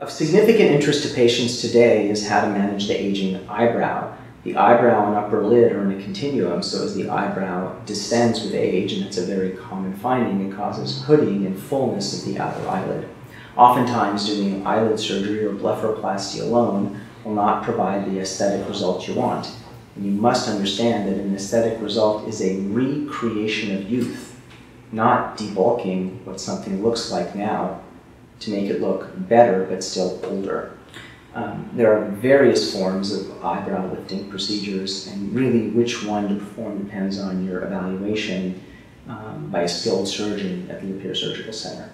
Of significant interest to patients today is how to manage the aging eyebrow. The eyebrow and upper lid are in a continuum, so as the eyebrow descends with age, and it's a very common finding, it causes hooding and fullness of the outer eyelid. Oftentimes, doing eyelid surgery or blepharoplasty alone will not provide the aesthetic result you want. And you must understand that an aesthetic result is a recreation of youth, not debulking what something looks like now to make it look better but still older. There are various forms of eyebrow lifting procedures, and really which one to perform depends on your evaluation by a skilled surgeon at the La Peer Surgical Center.